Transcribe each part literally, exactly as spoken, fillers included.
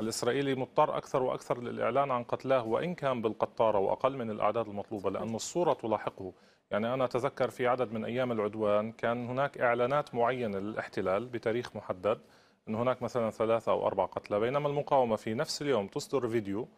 الإسرائيلي مضطر أكثر وأكثر للإعلان عن قتلاه وإن كان بالقطارة وأقل من الأعداد المطلوبة، لأن الصورة تلاحقه. يعني أنا أتذكر في عدد من أيام العدوان كان هناك إعلانات معينة للاحتلال بتاريخ محدد أن هناك مثلا ثلاثة أو أربعة قتلى، بينما المقاومة في نفس اليوم تصدر فيديو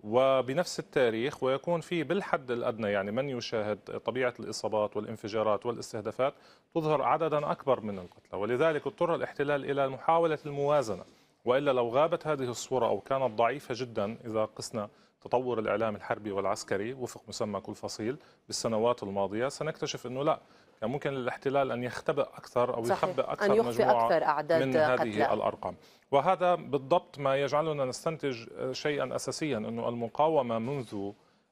وبنفس التاريخ ويكون في بالحد الأدنى، يعني من يشاهد طبيعة الإصابات والانفجارات والاستهدافات تظهر عددا أكبر من القتلى. ولذلك اضطر الاحتلال إلى محاولة الموازنة، وإلا لو غابت هذه الصورة أو كانت ضعيفة جدا إذا قسنا تطور الإعلام الحربي والعسكري وفق مسمى كل فصيل بالسنوات الماضية، سنكتشف أنه لا، كان ممكن للاحتلال أن يختبئ أكثر أو صحيح. يخبئ أكثر أن مجموعة أكثر أعداد من هذه قتلى. الأرقام. وهذا بالضبط ما يجعلنا نستنتج شيئا أساسيا، أنه المقاومة منذ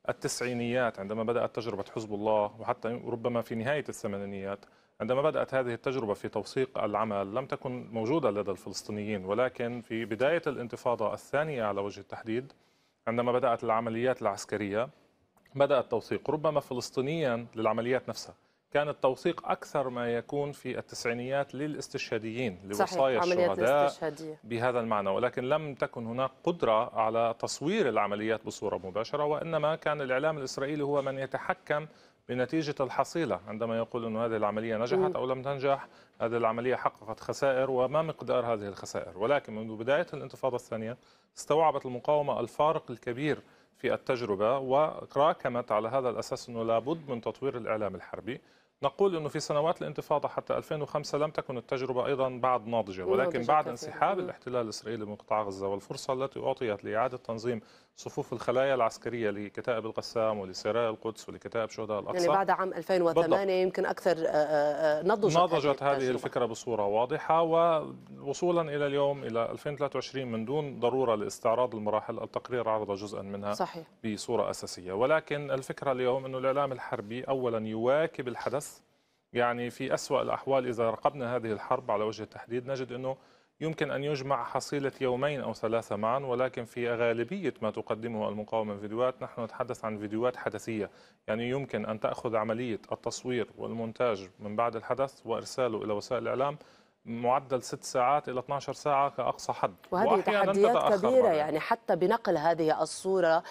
التسعينيات عندما بدأت تجربة حزب الله، وحتى ربما في نهاية الثمانينيات عندما بدأت هذه التجربة في توثيق العمل، لم تكن موجودة لدى الفلسطينيين. ولكن في بداية الانتفاضة الثانية على وجه التحديد عندما بدأت العمليات العسكرية بدأ التوثيق ربما فلسطينيا للعمليات نفسها. كان التوثيق أكثر ما يكون في التسعينيات للاستشهاديين، لوصايا الشهداء بهذا المعنى، ولكن لم تكن هناك قدرة على تصوير العمليات بصورة مباشرة، وإنما كان الإعلام الإسرائيلي هو من يتحكم بنتيجة الحصيلة عندما يقول أن هذه العملية نجحت أو لم تنجح، هذه العملية حققت خسائر وما مقدار هذه الخسائر. ولكن منذ بداية الانتفاضة الثانية استوعبت المقاومة الفارق الكبير في التجربة وراكمت على هذا الأساس أنه لابد من تطوير الإعلام الحربي. نقول أنه في سنوات الانتفاضة حتى ألفين وخمسة لم تكن التجربة أيضا بعد ناضجة، ولكن بعد انسحاب الاحتلال الإسرائيلي من قطاع غزة والفرصة التي أعطيت لإعادة تنظيم صفوف الخلايا العسكرية لكتائب القسام ولسرايا القدس ولكتائب شهداء الأقصى، يعني بعد عام ألفين وثمانية يمكن أكثر نضجت, نضجت هذه, هذه الفكرة بصورة واضحة. ووصولا إلى اليوم إلى ألفين وثلاثة وعشرين من دون ضرورة لاستعراض المراحل، التقرير عرض جزءا منها صحيح. بصورة أساسية. ولكن الفكرة اليوم أنه الإعلام الحربي أولا يواكب الحدث، يعني في أسوأ الأحوال إذا راقبنا هذه الحرب على وجه التحديد نجد أنه يمكن أن يجمع حصيلة يومين أو ثلاثة معا، ولكن في غالبية ما تقدمه المقاومة فيديوهات، نحن نتحدث عن فيديوهات حدثية، يعني يمكن أن تأخذ عملية التصوير والمونتاج من بعد الحدث وإرساله إلى وسائل الإعلام معدل ست ساعات إلى اثنتي عشرة ساعة كأقصى حد. وهذه تحديات كبيرة، يعني حتى بنقل هذه الصورة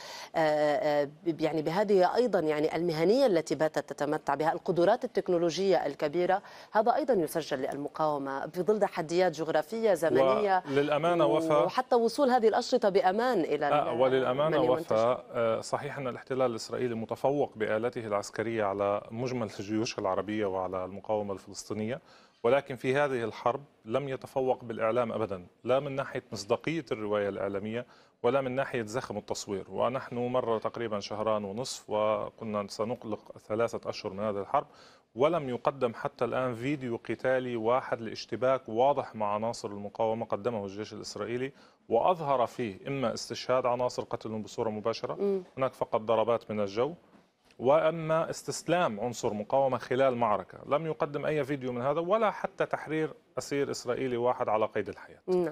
يعني بهذه أيضا يعني المهنية التي باتت تتمتع بها، القدرات التكنولوجية الكبيرة، هذا أيضا يسجل للمقاومة في ظل تحديات جغرافية زمنية وللأمانة وفاء، وحتى وصول هذه الأشرطة بأمان إلى آه وللأمانة وفاء. صحيح أن الاحتلال الإسرائيلي متفوق بآلته العسكرية على مجمل الجيوش العربية وعلى المقاومة الفلسطينية، ولكن في هذه الحرب لم يتفوق بالإعلام أبدا، لا من ناحية مصداقية الرواية الإعلامية ولا من ناحية زخم التصوير. ونحن مر تقريبا شهران ونصف وقلنا سنقلق ثلاثة أشهر من هذه الحرب، ولم يقدم حتى الآن فيديو قتالي واحد لاشتباك واضح مع عناصر المقاومة قدمه الجيش الإسرائيلي وأظهر فيه إما استشهاد عناصر قتلهم بصورة مباشرة، هناك فقط ضربات من الجو، وأما استسلام عنصر مقاومة خلال معركة. لم يقدم أي فيديو من هذا، ولا حتى تحرير أسير إسرائيلي واحد على قيد الحياة.